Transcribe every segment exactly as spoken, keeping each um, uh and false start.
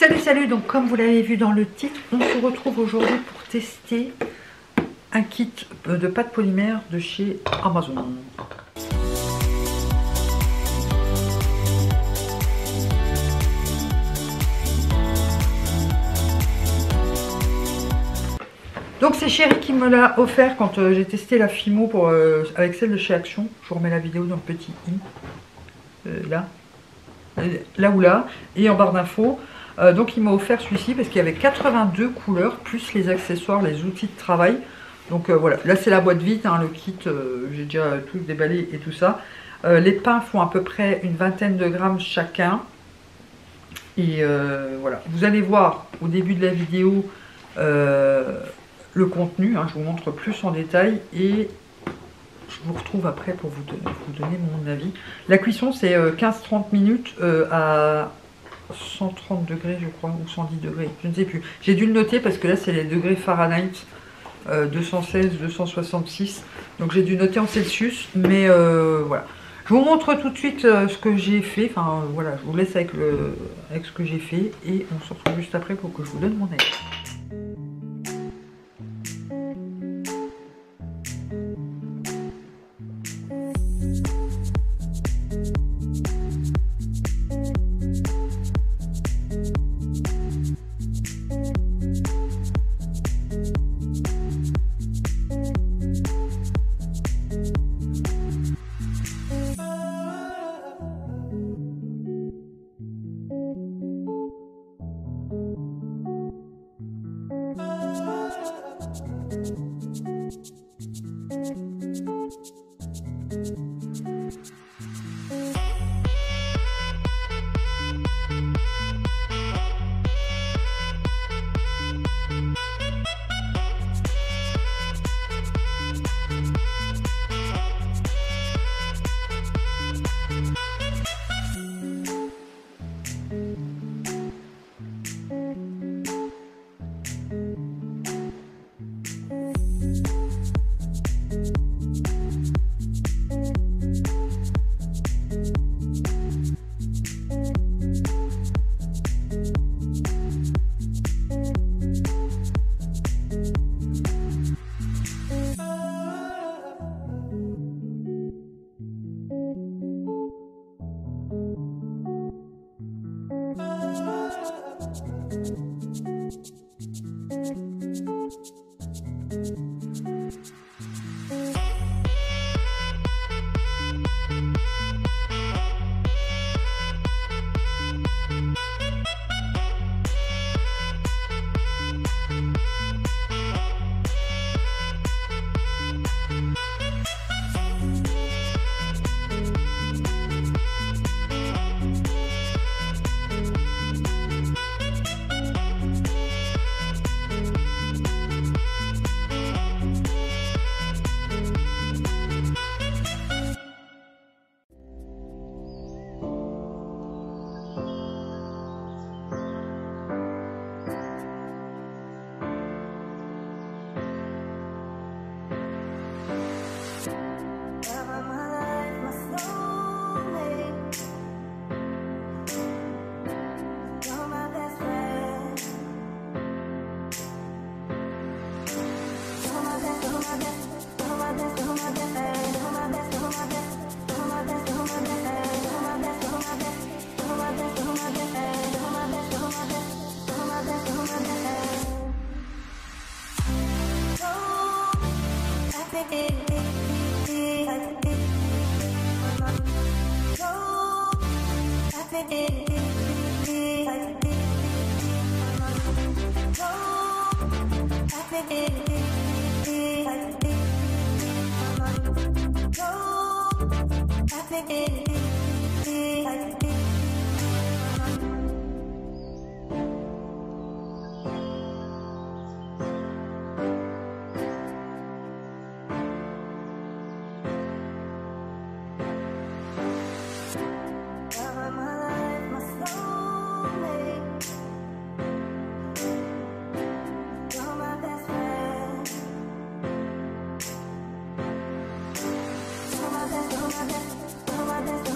Salut, salut, donc comme vous l'avez vu dans le titre, on se retrouve aujourd'hui pour tester un kit de pâte polymère de chez Amazon. Donc c'est Chérie qui me l'a offert quand euh, j'ai testé la Fimo pour, euh, avec celle de chez Action. Je vous remets la vidéo dans le petit i, euh, là, euh, là ou là, et en barre d'infos. Euh, donc il m'a offert celui-ci parce qu'il y avait quatre-vingt-deux couleurs, plus les accessoires, les outils de travail. Donc euh, voilà, là c'est la boîte vide, hein, le kit, euh, j'ai déjà tout déballé et tout ça. Euh, les pains font à peu près une vingtaine de grammes chacun. Et euh, voilà, vous allez voir au début de la vidéo euh, le contenu, hein, je vous montre plus en détail et je vous retrouve après pour vous, don- vous donner mon avis. La cuisson c'est euh, quinze trente minutes euh, à... cent trente degrés je crois, ou cent dix degrés, je ne sais plus, j'ai dû le noter parce que là c'est les degrés Fahrenheit, euh, deux cent seize, deux cent soixante-six, donc j'ai dû noter en Celsius, mais euh, voilà, je vous montre tout de suite euh, ce que j'ai fait, enfin euh, voilà, je vous laisse avec, le, avec ce que j'ai fait, et on se retrouve juste après pour que je vous donne mon avis. All my best, all my best, all my best.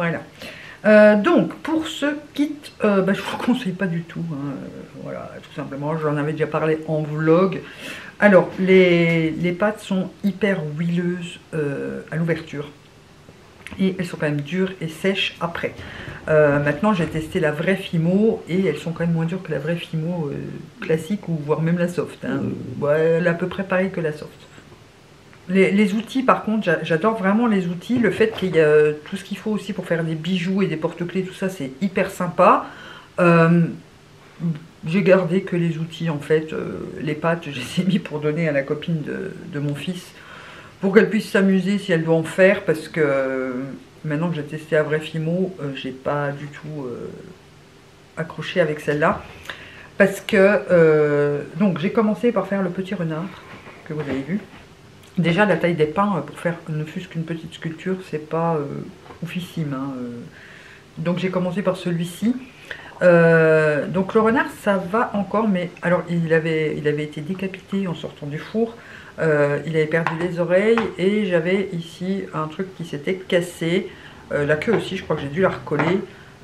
Voilà. Euh, donc, pour ce kit, euh, bah, je ne vous le conseille pas du tout. Hein. Voilà, tout simplement, j'en avais déjà parlé en vlog. Alors, les, les pattes sont hyper huileuses euh, à l'ouverture. Et elles sont quand même dures et sèches après. Euh, maintenant, j'ai testé la vraie Fimo et elles sont quand même moins dures que la vraie Fimo euh, classique ou voire même la soft. Hein. Ouais, elle est à peu près pareil que la soft. Les, les outils, par contre, j'adore vraiment les outils. Le fait qu'il y a tout ce qu'il faut aussi pour faire des bijoux et des porte-clés, tout ça, c'est hyper sympa. Euh, j'ai gardé que les outils, en fait. Euh, les pattes, je les ai mis pour donner à la copine de, de mon fils, pour qu'elle puisse s'amuser si elle doit en faire, parce que euh, maintenant que j'ai testé la vraie Fimo, euh, j'ai pas du tout euh, accroché avec celle-là. Parce que, euh, donc j'ai commencé par faire le petit renard, que vous avez vu. Déjà la taille des pins, pour faire ne fût-ce qu'une petite sculpture, c'est pas euh, oufissime. Hein, euh. Donc j'ai commencé par celui-ci. Euh, donc le renard, ça va encore, mais alors il avait, il avait été décapité en sortant du four. Euh, il avait perdu les oreilles et j'avais ici un truc qui s'était cassé, euh, la queue aussi, je crois que j'ai dû la recoller,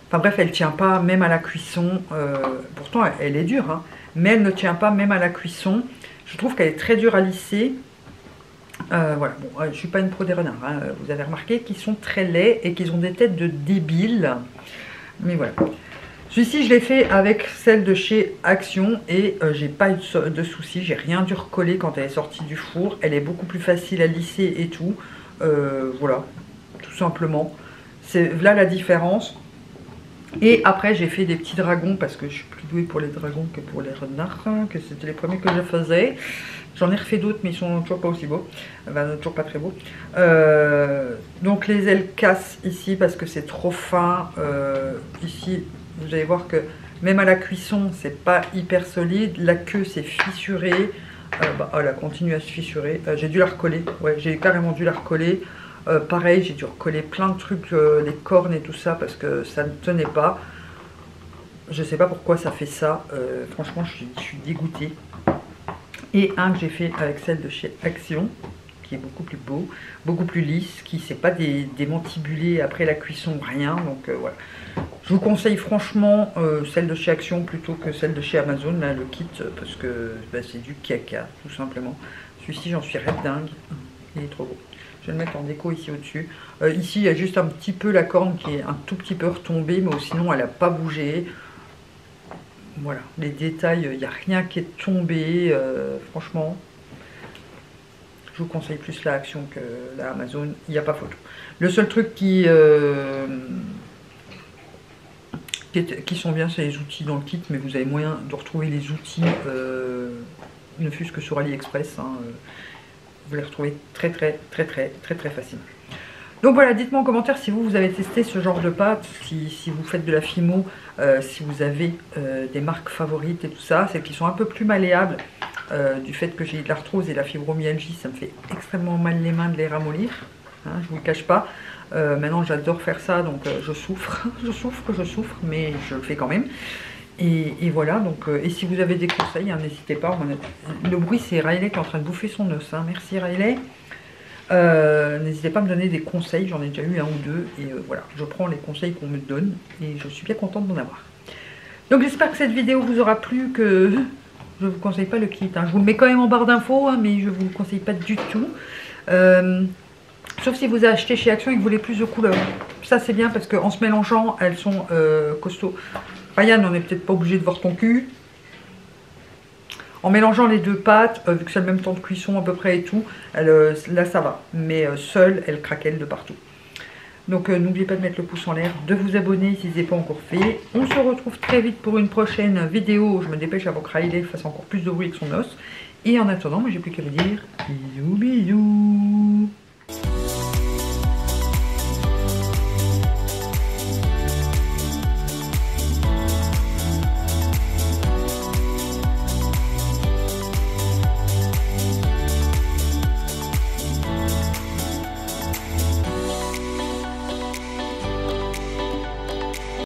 enfin bref, elle tient pas même à la cuisson, euh, pourtant elle, elle est dure, hein, mais elle ne tient pas même à la cuisson, je trouve qu'elle est très dure à lisser, euh, voilà, bon, euh, je suis pas une pro des renards, hein. Vous avez remarqué qu'ils sont très laids et qu'ils ont des têtes de débiles, mais voilà. Celui-ci, je l'ai fait avec celle de chez Action et euh, j'ai pas eu de, de soucis, j'ai rien dû recoller quand elle est sortie du four. Elle est beaucoup plus facile à lisser et tout. Euh, voilà, tout simplement. C'est là la différence. Et après, j'ai fait des petits dragons parce que je suis plus douée pour les dragons que pour les renards, hein, que c'était les premiers que je faisais. J'en ai refait d'autres, mais ils sont toujours pas aussi beaux. Enfin, toujours pas très beaux. Euh, donc les ailes cassent ici parce que c'est trop fin. Euh, ici... Vous allez voir que même à la cuisson, c'est pas hyper solide. La queue s'est fissurée. Euh, bah, elle a continué à se fissurer. Euh, j'ai dû la recoller. Ouais, j'ai carrément dû la recoller. Euh, pareil, j'ai dû recoller plein de trucs, euh, les cornes et tout ça, parce que ça ne tenait pas. Je sais pas pourquoi ça fait ça. Euh, franchement, je suis, je suis dégoûtée. Et un que j'ai fait avec celle de chez Action, qui est beaucoup plus beau, beaucoup plus lisse, qui ne s'est pas démantibulé après la cuisson, rien. Donc euh, voilà. Je vous conseille franchement euh, celle de chez Action plutôt que celle de chez Amazon, là, le kit, parce que bah, c'est du caca, tout simplement. Celui-ci, j'en suis rêve dingue. Il est trop beau. Je vais le mettre en déco ici au-dessus. Euh, ici, il y a juste un petit peu la corne qui est un tout petit peu retombée, mais sinon, elle n'a pas bougé. Voilà, les détails, il n'y a rien qui est tombé, euh, franchement. Je vous conseille plus la Action que la Amazon, il n'y a pas photo. Le seul truc qui, euh, qui, est, qui sont bien, c'est les outils dans le kit, mais vous avez moyen de retrouver les outils, euh, ne fût-ce que sur AliExpress, hein, euh, vous les retrouvez très très très très très très facile. Donc voilà, dites-moi en commentaire si vous, vous avez testé ce genre de pâte, si, si vous faites de la Fimo, euh, si vous avez euh, des marques favorites et tout ça, celles qui sont un peu plus malléables. Euh, du fait que j'ai de l'arthrose et la fibromyalgie, ça me fait extrêmement mal les mains de les ramollir, hein, je vous le cache pas. Euh, maintenant j'adore faire ça, donc euh, je souffre, je souffre, je souffre, mais je le fais quand même. Et, et voilà, donc, euh, et si vous avez des conseils, n'hésitez pas. On a... Le bruit, c'est Riley qui est en train de bouffer son os, hein. Merci Riley. Euh, n'hésitez pas à me donner des conseils, j'en ai déjà eu un ou deux, et euh, voilà, je prends les conseils qu'on me donne, et je suis bien contente d'en avoir. Donc j'espère que cette vidéo vous aura plu, que... Je ne vous conseille pas le kit, hein. Je vous le mets quand même en barre d'infos, hein, mais je ne vous le conseille pas du tout. Euh, sauf si vous achetez chez Action et que vous voulez plus de couleurs. Ça c'est bien parce qu'en se mélangeant, elles sont euh, costauds. Ryan, on n'est peut-être pas obligé de voir ton cul. En mélangeant les deux pâtes, euh, vu que c'est le même temps de cuisson à peu près et tout, elle, euh, là ça va. Mais euh, seule, elle craquelle de partout. Donc euh, n'oubliez pas de mettre le pouce en l'air, de vous abonner si ce n'est pas encore fait. On se retrouve très vite pour une prochaine vidéo. Je me dépêche avant que Riley fasse encore plus de bruit que son os. Et en attendant, moi j'ai plus qu'à vous dire, bisous bisous.